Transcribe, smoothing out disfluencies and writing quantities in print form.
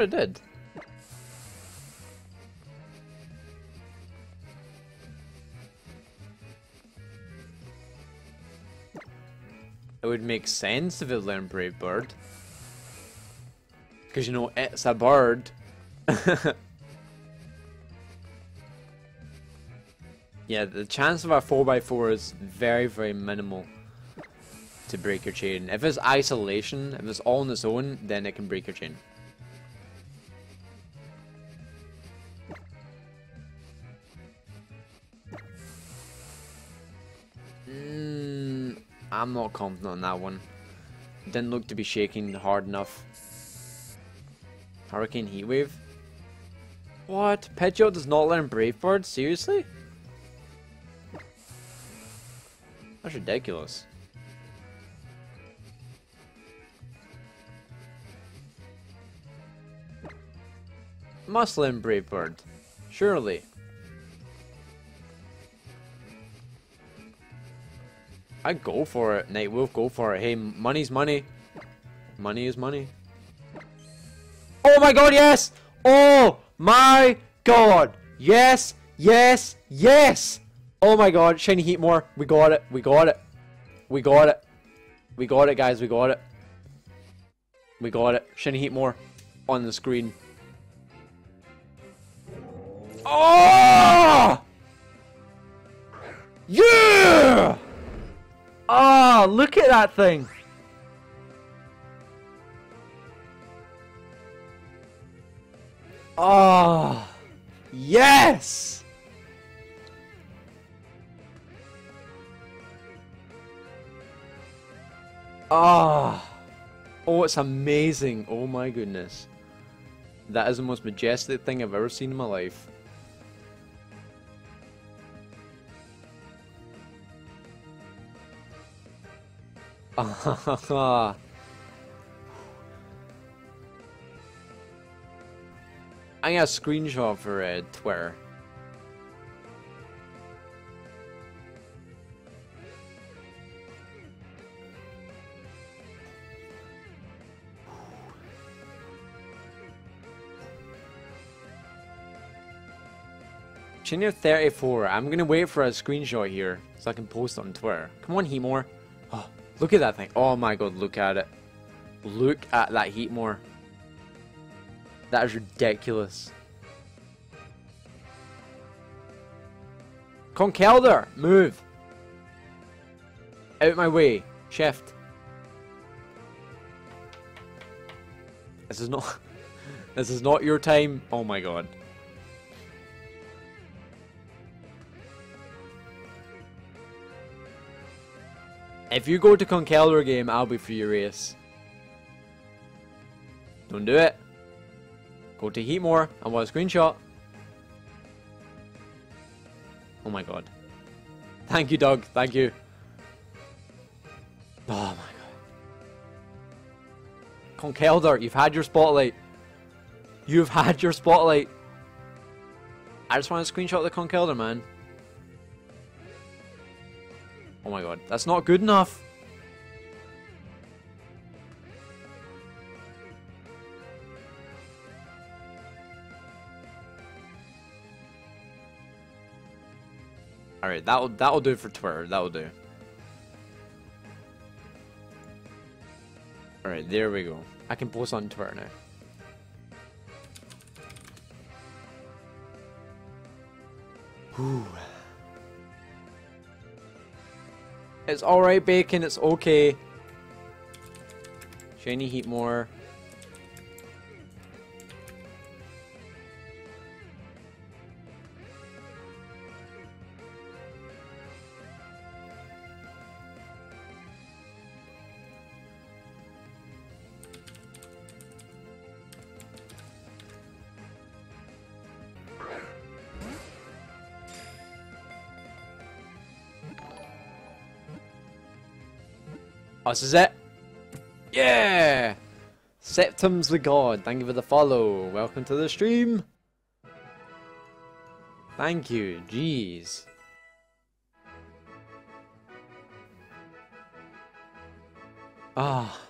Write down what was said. pretty dead. It would make sense if it learned Brave Bird. Because, you know, it's a bird. Yeah, the chance of a 4x4 is very, very minimal to break your chain. If it's isolation, if it's all on its own, then it can break your chain. I'm not confident on that one. Didn't look to be shaking hard enough. Hurricane Heatwave? What? Pidgeot does not learn Brave Bird? Seriously? That's ridiculous. Must learn Brave Bird. Surely. I'd go for it, Nightwolf, go for it. Hey, money's money. Money is money. Oh my god, yes! Oh my god! Yes, yes, yes! Oh my god, shiny Heatmor. We got it, we got it. We got it. We got it, guys, we got it. We got it. Shiny Heatmor on the screen. Oh! Yeah! Ah, oh, look at that thing! Ah, oh, yes! Ah, oh, it's amazing! Oh my goodness, that is the most majestic thing I've ever seen in my life. I got a screenshot for Twitter. Chino 34. I'm gonna wait for a screenshot here so I can post it on Twitter. Come on, Heatmor. Oh. Look at that thing. Oh my god, look at it. Look at that Heatmor. That is ridiculous. Conkeldurr, move. Out my way. Shift. This is not this is not your time. Oh my god. If you go to Conkeldurr game, I'll be furious. Don't do it. Go to Heatmor and want a screenshot. Oh my god. Thank you, Doug. Thank you. Oh my god. Conkeldurr, you've had your spotlight. You've had your spotlight. I just want to screenshot the Conkeldurr, man. Oh my god, that's not good enough. All right, that'll do for Twitter. That'll do. All right, there we go. I can post on Twitter now. Whew. It's alright, Bacon, it's okay. Shiny Heatmor. Oh, this is it. Yeah! Septum's the god. Thank you for the follow. Welcome to the stream. Thank you. Jeez. Ah.